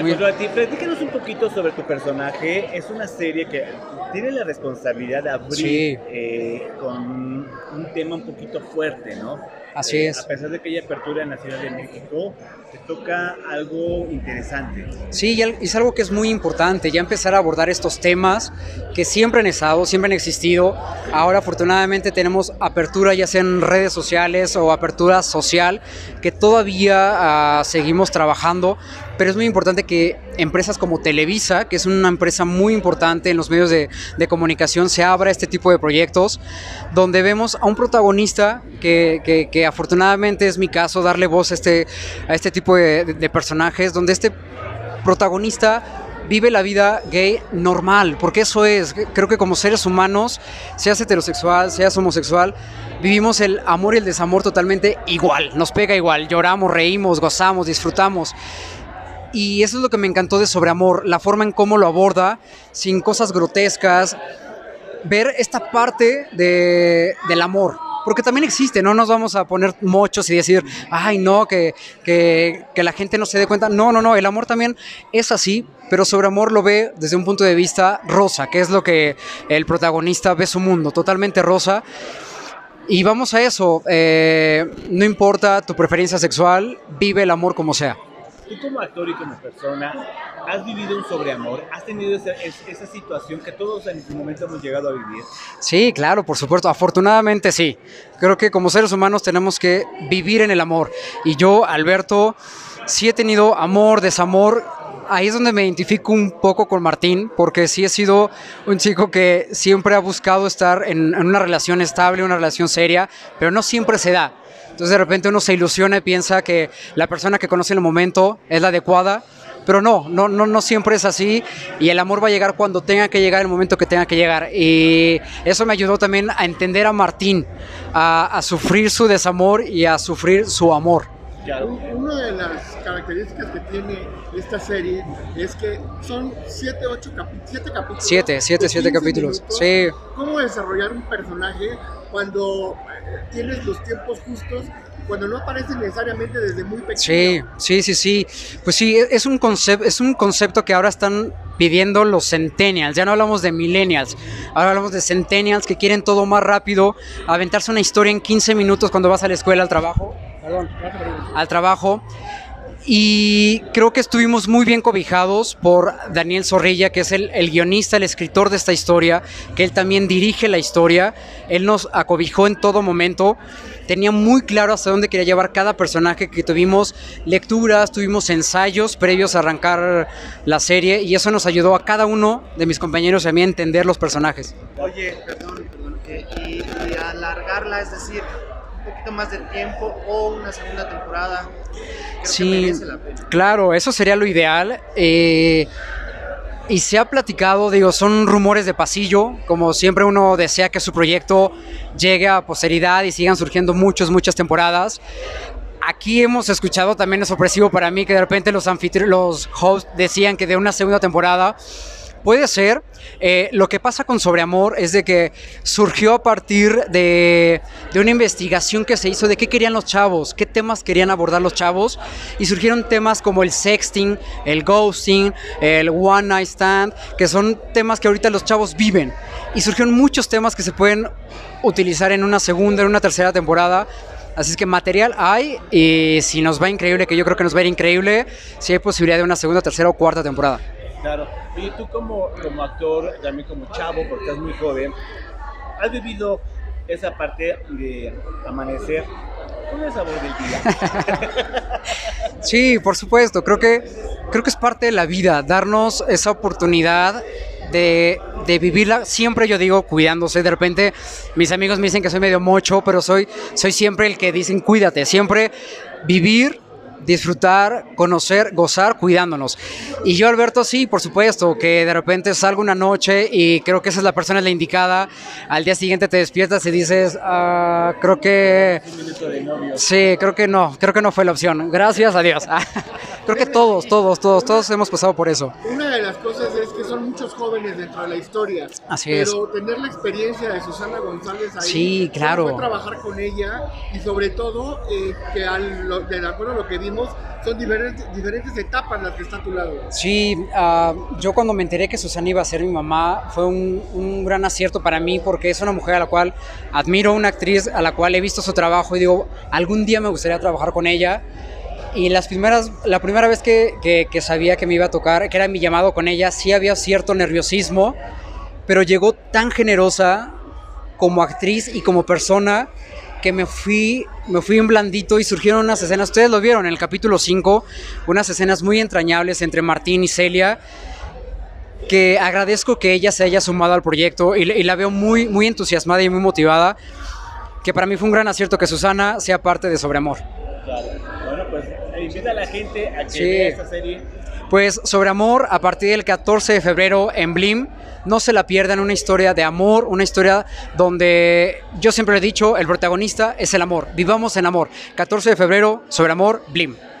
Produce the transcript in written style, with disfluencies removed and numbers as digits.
Bueno, a ti, platícanos un poquito sobre tu personaje. Es una serie que tiene la responsabilidad de abrir con un tema un poquito fuerte, ¿no? Así es. A pesar de que hay apertura en la Ciudad de México, te toca algo interesante. Sí, y es algo que es muy importante, ya empezar a abordar estos temas que siempre han estado, siempre han existido. Ahora afortunadamente tenemos apertura ya sea en redes sociales o apertura social, que todavía seguimos trabajando, pero es muy importante que empresas como Televisa, que es una empresa muy importante en los medios de comunicación, se abra este tipo de proyectos, donde vemos a un protagonista que afortunadamente es mi caso, darle voz a este tipo de personajes, donde este protagonista vive la vida gay normal, porque eso es, creo que como seres humanos, seas heterosexual, seas homosexual, vivimos el amor y el desamor totalmente igual, nos pega igual, lloramos, reímos, gozamos, disfrutamos. Y eso es lo que me encantó de Sobreamor, la forma en cómo lo aborda, sin cosas grotescas, ver esta parte del amor, porque también existe, no nos vamos a poner mochos y decir, ay no, que la gente no se dé cuenta, no, el amor también es así, pero Sobreamor lo ve desde un punto de vista rosa, que es lo que el protagonista ve su mundo, totalmente rosa. Y vamos a eso, no importa tu preferencia sexual, vive el amor como sea. Tú como actor y como persona, ¿has vivido un sobreamor? ¿Has tenido esa situación que todos en su momento hemos llegado a vivir? Sí, claro, por supuesto, afortunadamente sí. Creo que como seres humanos tenemos que vivir en el amor. Y yo, Alberto, sí he tenido amor, desamor. Ahí es donde me identifico un poco con Martín, porque sí he sido un chico que siempre ha buscado estar en una relación estable, una relación seria, pero no siempre se da. Entonces de repente uno se ilusiona y piensa que la persona que conoce en el momento es la adecuada, pero no siempre es así, y el amor va a llegar cuando tenga que llegar, el momento que tenga que llegar. Y eso me ayudó también a entender a Martín, a sufrir su desamor y a sufrir su amor. Claro. Una de las características que tiene esta serie es que son 7 capítulos. 7 capítulos, sí. ¿Cómo desarrollar un personaje cuando tienes los tiempos justos, cuando no aparece necesariamente desde muy pequeño? Sí. Pues sí, es un concepto que ahora están pidiendo los centennials. Ya no hablamos de millennials, ahora hablamos de centennials, que quieren todo más rápido, aventarse una historia en 15 minutos cuando vas a la escuela, al trabajo. Y creo que estuvimos muy bien cobijados por Daniel Zorrilla, que es el guionista, el escritor de esta historia, que él también dirige la historia. Él nos acobijó en todo momento, tenía muy claro hasta dónde quería llevar cada personaje, que tuvimos lecturas, tuvimos ensayos previos a arrancar la serie, y eso nos ayudó a cada uno de mis compañeros y a mí a entender los personajes. Oye, perdón, y alargarla, es decir, un poquito más de tiempo o una segunda temporada. Sí, claro, eso sería lo ideal. Y se ha platicado, digo, son rumores de pasillo, como siempre uno desea que su proyecto llegue a posteridad y sigan surgiendo muchas temporadas. Aquí hemos escuchado, también es sorpresivo para mí, que de repente los hosts decían que de una segunda temporada. Puede ser. Lo que pasa con Sobreamor es de que surgió a partir de una investigación que se hizo de qué querían los chavos, qué temas querían abordar los chavos, y surgieron temas como el sexting, el ghosting, el one night stand, que son temas que ahorita los chavos viven, y surgieron muchos temas que se pueden utilizar en una segunda, en una tercera temporada. Así es que material hay, y si nos va increíble, que yo creo que nos va a ir increíble, si hay posibilidad de una segunda, tercera o cuarta temporada. Claro. Oye, tú como actor, también como chavo, porque estás muy joven, ¿has vivido esa parte de amanecer? ¿Cómo es el sabor del día? Sí, por supuesto. Creo que es parte de la vida, darnos esa oportunidad de vivirla. Siempre yo digo cuidándose. De repente mis amigos me dicen que soy medio mocho, pero soy siempre el que dicen cuídate. Siempre vivir, disfrutar, conocer, gozar, cuidándonos. Y yo, Alberto, sí, por supuesto, que de repente salgo una noche y creo que esa es la persona la indicada. Al día siguiente te despiertas y dices, creo que no fue la opción. Gracias a Dios. Creo que todos hemos pasado por eso. Una de las cosas es que son muchos jóvenes dentro de la historia. Así es. Pero tener la experiencia de Susana González ahí. Sí, claro. Trabajar con ella y sobre todo que de acuerdo a lo que vimos mismos, son diferentes etapas las que está a tu lado. Sí, yo cuando me enteré que Susana iba a ser mi mamá, fue un gran acierto para mí, porque es una mujer a la cual admiro, una actriz a la cual he visto su trabajo y digo, algún día me gustaría trabajar con ella. Y la primera vez que sabía que me iba a tocar, que era mi llamado con ella, sí había cierto nerviosismo, pero llegó tan generosa como actriz y como persona que me fui en blandito y surgieron unas escenas, ustedes lo vieron en el capítulo 5, unas escenas muy entrañables entre Martín y Celia, que agradezco que ella se haya sumado al proyecto y la veo muy, muy entusiasmada y muy motivada, que para mí fue un gran acierto que Susana sea parte de Sobreamor. Claro. Bueno, pues invita a la gente a que vea esta serie. Pues Sobreamor, a partir del 14 de febrero en Blim, no se la pierdan, una historia de amor, una historia donde, yo siempre lo he dicho, el protagonista es el amor, vivamos en amor. 14 de febrero, Sobreamor, Blim.